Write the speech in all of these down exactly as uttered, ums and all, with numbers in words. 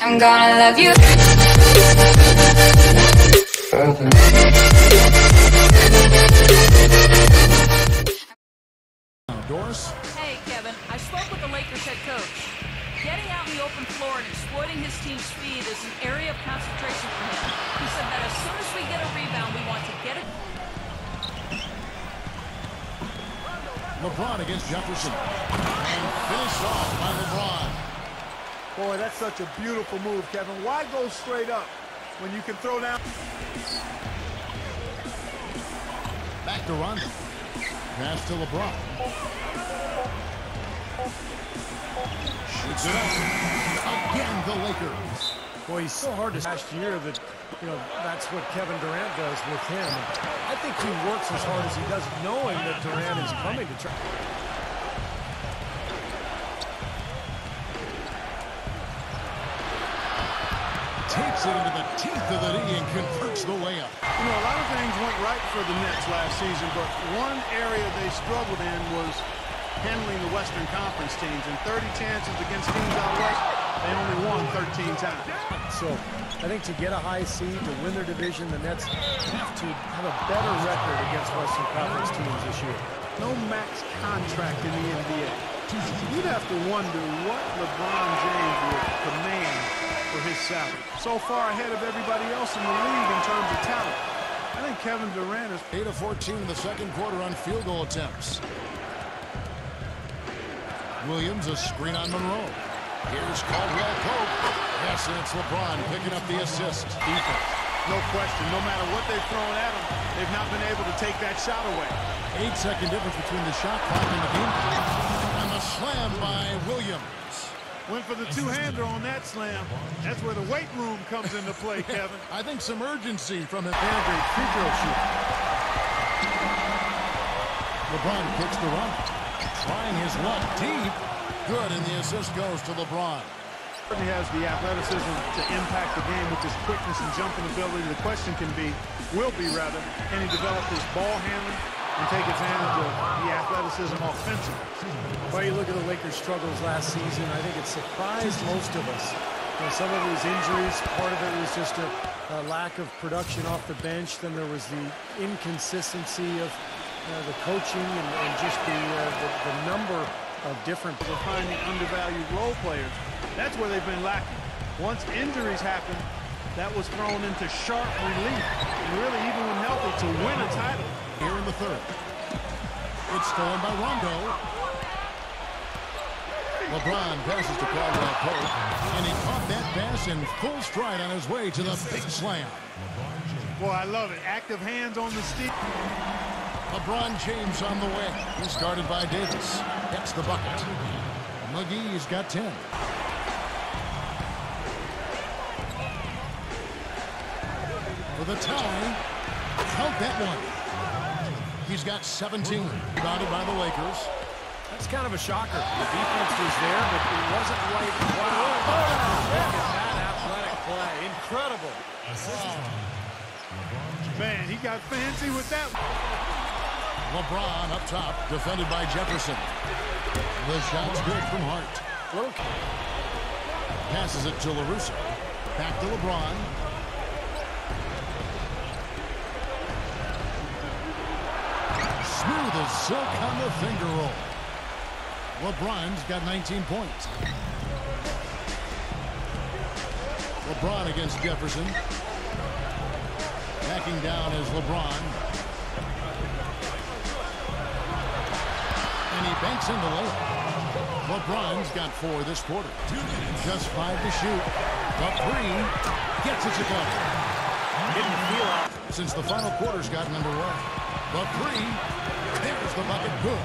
I'm gonna love you forever. Doris? Hey, Kevin. I spoke with the Lakers head coach. Getting out in the open floor and exploiting his team's speed is an area of concentration for him. He said that as soon as we get a rebound, we want to get it. LeBron against Jefferson. And finished off by LeBron. Boy, that's such a beautiful move, Kevin. Why go straight up when you can throw down? Back to Rondo. Pass to LeBron. Shoots it up. Again, the Lakers. Boy, he's so hard to last year that, you know, that's what Kevin Durant does with him. I think he works as hard as he does, knowing that Durant is coming to try. Takes it into the teeth of the knee and converts the layup. You know, a lot of things went right for the Nets last season, but one area they struggled in was handling the Western Conference teams. And thirty chances against teams out west, they only won thirteen times. So I think to get a high seed, to win their division, the Nets have to have a better record against Western Conference teams this year. No max contract in the N B A. You'd have to wonder what LeBron James would command for his salary. So far ahead of everybody else in the league in terms of talent. I think Kevin Durant is eight of fourteen in the second quarter on field goal attempts. Williams, a screen on Monroe. Here's Caldwell Pope. Yes, and it's LeBron picking up the assist. Defense. No question, no matter what they've thrown at him, they've not been able to take that shot away. Eight second difference between the shot clock and the game clock. And the slam by Williams. Went for the two-hander on that slam. That's where the weight room comes into play, Kevin. I think some urgency from an Andrew free throw shooter. LeBron picks the run. Trying his luck deep. Good, and the assist goes to LeBron. He has the athleticism to impact the game with his quickness and jumping ability. The question can be, will be rather, can he develop his ball handling and take advantage of the athleticism offensively? Well, you look at the Lakers' struggles last season, I think it surprised most of us. You know, some of it was injuries, part of it was just a, a lack of production off the bench, then there was the inconsistency of you know, the coaching and, and just the, uh, the, the number of different people finding undervalued role players. That's where they've been lacking. Once injuries happen, that was thrown into sharp relief, and really even when healthy, to win a title. Here in the third. It's stolen by Rondo. LeBron passes to Caldwell Pope, and he caught that pass in full stride on his way to the big slam. Boy, I love it. Active hands on the steal. LeBron James on the way. He's guarded by Davis. Gets the bucket. McGee's got ten. For the tie. Count that one. He's got seventeen. Rebounded by the Lakers. That's kind of a shocker. The defense was there, but it wasn't right. Wow. Oh, that athletic play. Incredible. Wow. Man, he got fancy with that. LeBron up top, defended by Jefferson. The shot's good from Hart. Passes it to LaRusso. Back to LeBron. Smooth as silk on the finger roll. LeBron's got nineteen points. LeBron against Jefferson. Backing down is LeBron. And he banks in the layup. LeBron's got four this quarter. Just five to shoot. But Green gets it to go. Didn't feel out since the final quarter's gotten underway. The three, there's the bucket, good.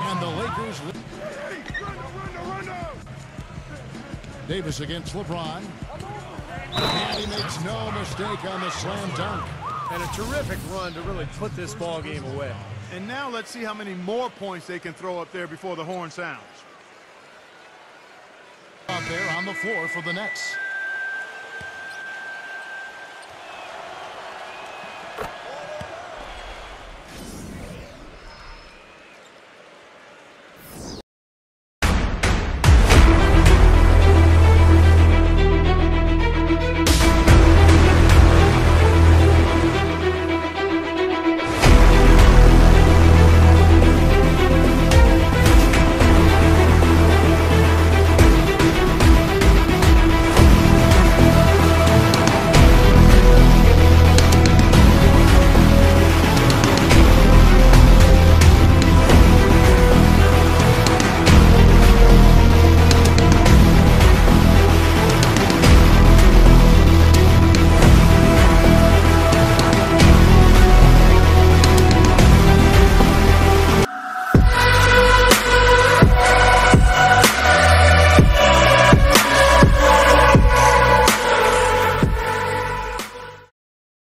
And the Lakers lead. Davis against LeBron. And he makes no mistake on the slam dunk. And a terrific run to really put this ball game away. And now let's see how many more points they can throw up there before the horn sounds. Up there on the floor for the Nets.